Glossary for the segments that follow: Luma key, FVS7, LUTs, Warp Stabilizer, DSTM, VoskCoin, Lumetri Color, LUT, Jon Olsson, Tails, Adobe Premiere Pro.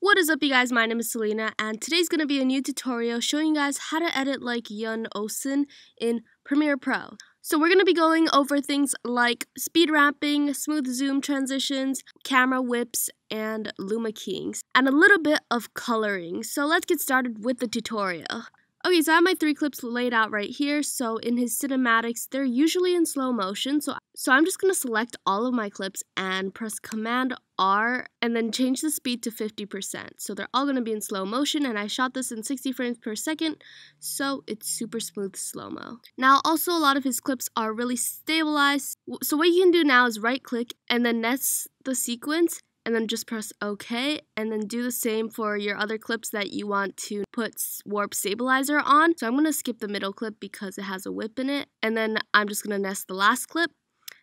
What is up, you guys? My name is Selena, and today's gonna be a new tutorial showing you guys how to edit like Jon Olsson in Premiere Pro. So we're gonna be going over things like speed wrapping, smooth zoom transitions, camera whips, and luma keyings, and a little bit of coloring. So let's get started with the tutorial. Okay, so I have my three clips laid out right here. So in his cinematics, they're usually in slow motion. So I'm just going to select all of my clips and press Command-R and then change the speed to 50%. So they're all going to be in slow motion, and I shot this in 60 frames per second, so it's super smooth slow-mo. Now, also a lot of his clips are really stabilized. So what you can do now is right-click and then nest the sequence, and then just press OK, and then do the same for your other clips that you want to put Warp Stabilizer on. So I'm going to skip the middle clip because it has a whip in it, and then I'm just going to nest the last clip,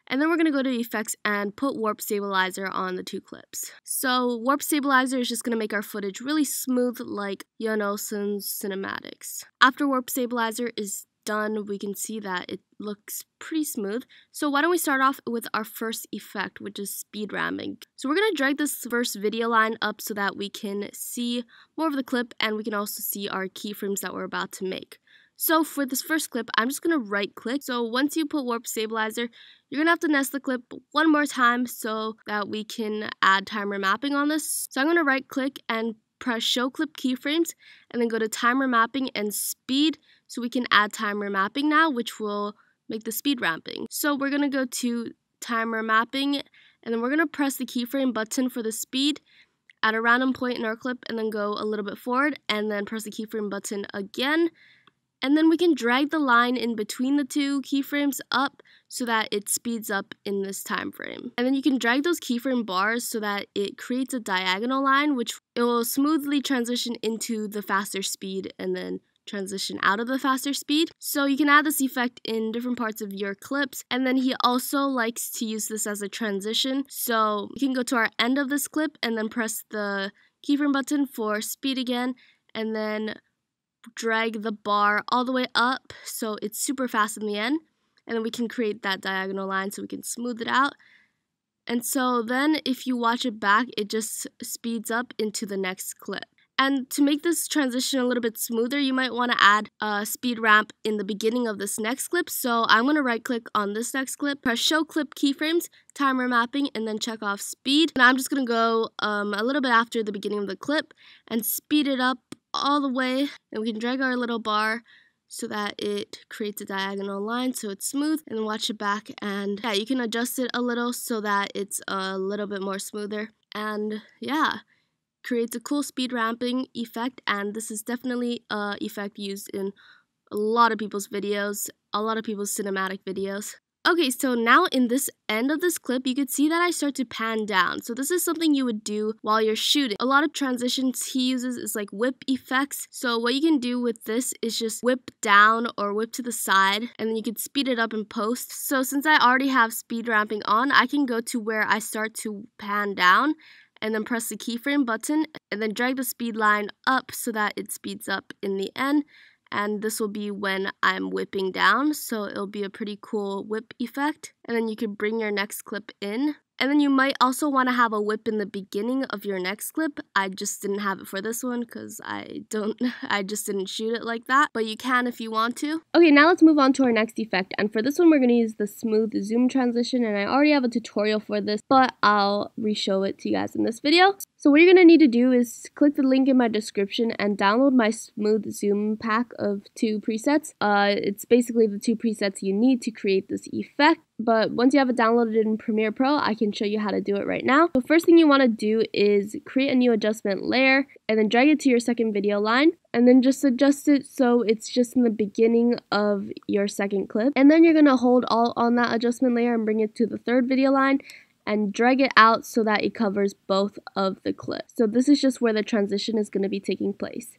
and then we're going to go to Effects and put Warp Stabilizer on the two clips. So Warp Stabilizer is just going to make our footage really smooth like Jon Olsson's cinematics. After Warp Stabilizer is done, we can see that it looks pretty smooth. So why don't we start off with our first effect, which is speed wrapping. So we're going to drag this first video line up so that we can see more of the clip, and we can also see our keyframes that we're about to make. So for this first clip, I'm just going to right click. So once you put Warp Stabilizer, you're going to have to nest the clip one more time so that we can add timer mapping on this. So I'm going to right click and press Show Clip Keyframes, and then go to Timer Mapping and Speed, so we can add timer mapping now, which will make the speed wrapping. So we're going to go to Timer Mapping, and then we're going to press the keyframe button for the speed at a random point in our clip, and then go a little bit forward, and then press the keyframe button again. And then we can drag the line in between the two keyframes up so that it speeds up in this time frame. And then you can drag those keyframe bars so that it creates a diagonal line, which it will smoothly transition into the faster speed and then transition out of the faster speed. So you can add this effect in different parts of your clips. And then he also likes to use this as a transition. So you can go to our end of this clip and then press the keyframe button for speed again, and then drag the bar all the way up so it's super fast in the end, and then we can create that diagonal line so we can smooth it out. And so then if you watch it back, it just speeds up into the next clip. And to make this transition a little bit smoother, you might want to add a speed ramp in the beginning of this next clip. So I'm going to right click on this next clip, press Show Clip Keyframes, Timer Mapping, and then check off Speed. And I'm just going to go a little bit after the beginning of the clip and speed it up all the way, and we can drag our little bar so that it creates a diagonal line so it's smooth, and watch it back. And yeah, you can adjust it a little so that it's a little bit more smoother, and yeah, creates a cool speed ramping effect. And this is definitely an effect used in a lot of people's videos, a lot of people's cinematic videos. Okay, so now in this end of this clip, you could see that I start to pan down. So this is something you would do while you're shooting. A lot of transitions he uses is like whip effects. So what you can do with this is just whip down or whip to the side, and then you can speed it up in post. So since I already have speed ramping on, I can go to where I start to pan down, and then press the keyframe button, and then drag the speed line up so that it speeds up in the end. And this will be when I'm whipping down, so it'll be a pretty cool whip effect. And then you can bring your next clip in. And then you might also want to have a whip in the beginning of your next clip. I just didn't have it for this one because I just didn't shoot it like that. But you can if you want to. Okay, now let's move on to our next effect. And for this one, we're going to use the smooth zoom transition. And I already have a tutorial for this, but I'll re-show it to you guys in this video. So what you're going to need to do is click the link in my description and download my smooth zoom pack of 2 presets. It's basically the 2 presets you need to create this effect. But once you have it downloaded in Premiere Pro, I can show you how to do it right now. The first thing you want to do is create a new adjustment layer and then drag it to your second video line, and then just adjust it so it's just in the beginning of your second clip. And then you're going to hold Alt on that adjustment layer and bring it to the third video line and drag it out so that it covers both of the clips. So this is just where the transition is going to be taking place.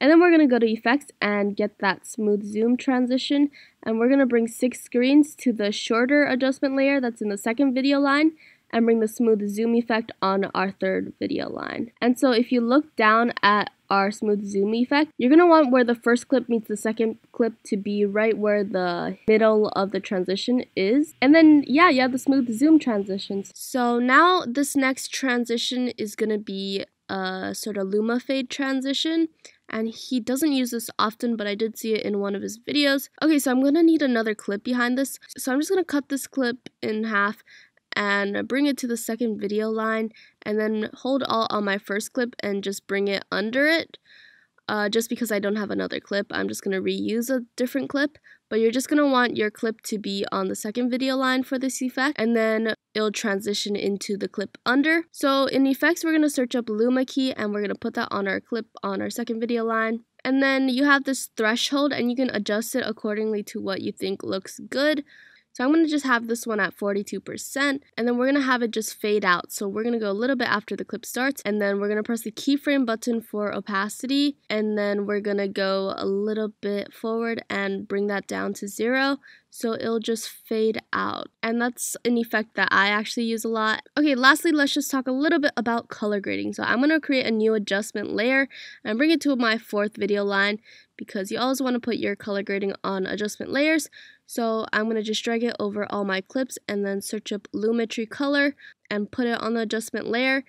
And then we're going to go to Effects and get that smooth zoom transition, and we're going to bring 6 screens to the shorter adjustment layer that's in the second video line, and bring the smooth zoom effect on our third video line. And so if you look down at our smooth zoom effect, you're going to want where the first clip meets the second clip to be right where the middle of the transition is. And then yeah, you have the smooth zoom transitions. So now this next transition is going to be a sort of luma fade transition. And he doesn't use this often, but I did see it in one of his videos. Okay, so I'm going to need another clip behind this. So I'm just going to cut this clip in half and bring it to the second video line, and then hold Alt on my first clip and just bring it under it. Just because I don't have another clip, I'm just going to reuse a different clip. But you're just going to want your clip to be on the second video line for this effect, and then it'll transition into the clip under. So in effects, we're going to search up Luma key, and we're going to put that on our clip on our second video line. And then you have this threshold, and you can adjust it accordingly to what you think looks good. So I'm going to just have this one at 42%, and then we're going to have it just fade out. So we're going to go a little bit after the clip starts, and then we're going to press the keyframe button for opacity, and then we're going to go a little bit forward and bring that down to 0. So it'll just fade out. And that's an effect that I actually use a lot. Okay, lastly, let's just talk a little bit about color grading. So I'm going to create a new adjustment layer and bring it to my fourth video line, because you always want to put your color grading on adjustment layers. So I'm going to just drag it over all my clips and then search up Lumetri Color and put it on the adjustment layer.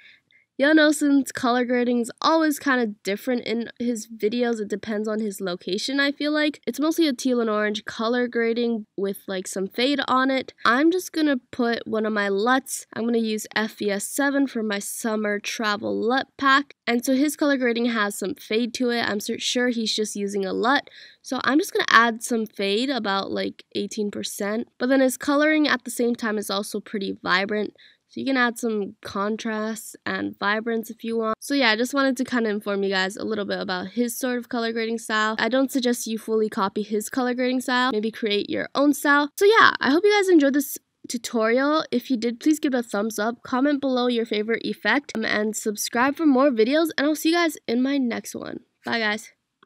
Jon Olsson's color grading is always kind of different in his videos. It depends on his location, I feel like. It's mostly a teal and orange color grading with like some fade on it. I'm just going to put one of my LUTs. I'm going to use FVS7 for my summer travel LUT pack. And so his color grading has some fade to it. I'm sure he's just using a LUT. So I'm just going to add some fade, about like 18%. But then his coloring at the same time is also pretty vibrant. So you can add some contrast and vibrance if you want. So yeah, I just wanted to kind of inform you guys a little bit about his sort of color grading style. I don't suggest you fully copy his color grading style. Maybe create your own style. So yeah, I hope you guys enjoyed this tutorial. If you did, please give it a thumbs up. Comment below your favorite effect, and subscribe for more videos. And I'll see you guys in my next one. Bye guys.